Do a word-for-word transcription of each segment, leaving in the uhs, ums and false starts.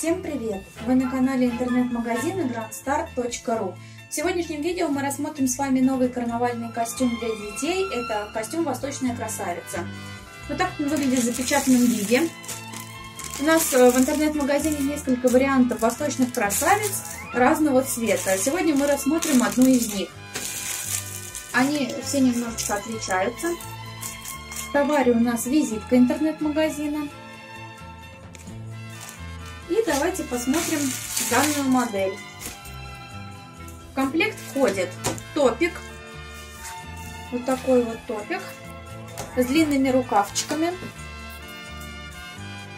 Всем привет! Вы на канале интернет-магазина гранд старт точка ру. В сегодняшнем видео мы рассмотрим с вами новый карнавальный костюм для детей. Это костюм «Восточная красавица». Вот так он выглядит в запечатанном виде. У нас в интернет-магазине несколько вариантов восточных красавиц разного цвета. Сегодня мы рассмотрим одну из них. Они все немножечко отличаются. В товаре у нас визитка интернет-магазина. И давайте посмотрим данную модель. В комплект входит топик, вот такой вот топик с длинными рукавчиками.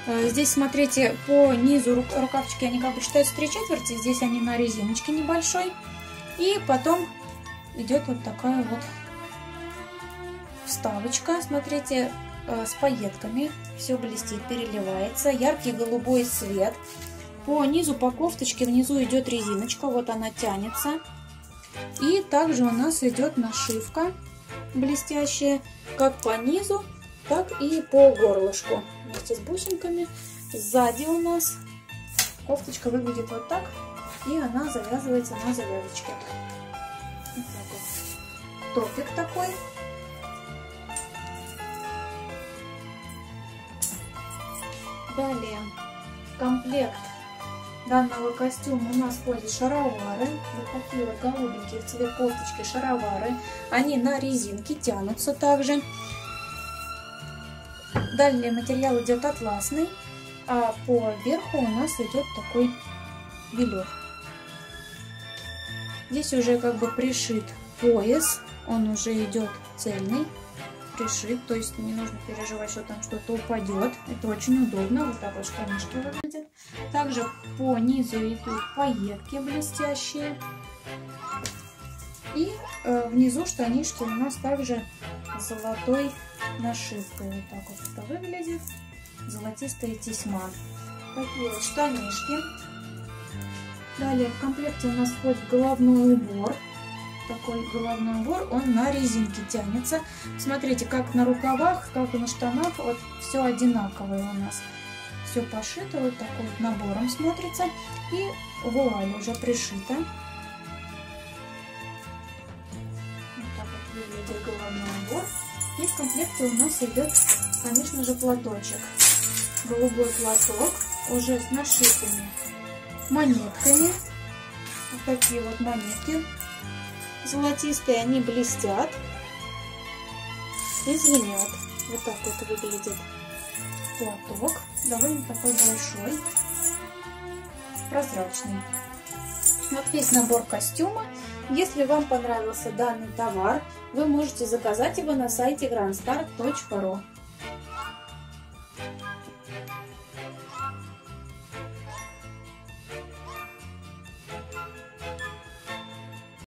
Здесь, смотрите, по низу рукавчики, они как бы считаются три четверти, здесь они на резиночке небольшой. И потом идет вот такая вот вставочка, смотрите, с пайетками, все блестит, переливается, яркий голубой цвет. По низу, по кофточке, внизу идет резиночка, вот она тянется. И также у нас идет нашивка блестящая, как по низу, так и по горлышку, вместе с бусинками. Сзади у нас кофточка выглядит вот так, и она завязывается на завязочке. Топик такой. Далее в комплект данного костюма у нас входят шаровары, вот такие вот голубенькие в цвет кофточки шаровары, они на резинке тянутся также. Далее материал идет атласный, а по верху у нас идет такой велюр. Здесь уже как бы пришит пояс, он уже идет цельный. Пришит, то есть не нужно переживать, что там что-то упадет. Это очень удобно, вот так вот штанишки выглядят. Также по низу идут пайетки блестящие. И э, внизу штанишки у нас также с золотой нашивкой. Вот так вот это выглядит. Золотистая тесьма. Такие вот штанишки. Далее в комплекте у нас входит головной убор. Такой головной убор, он на резинке тянется. Смотрите, как на рукавах, как и на штанах, вот все одинаковое у нас. Все пошито, вот такой вот набором смотрится. И вуаль уже пришита. Вот так вот выглядит головной убор. И в комплекте у нас идет, конечно же, платочек. Голубой платок, уже с нашитыми монетками. Вот такие вот монетки. Золотистые, они блестят и звенят. Вот так вот выглядит платок. Довольно такой большой, прозрачный. Вот весь набор костюма. Если вам понравился данный товар, вы можете заказать его на сайте гранд старт точка ру.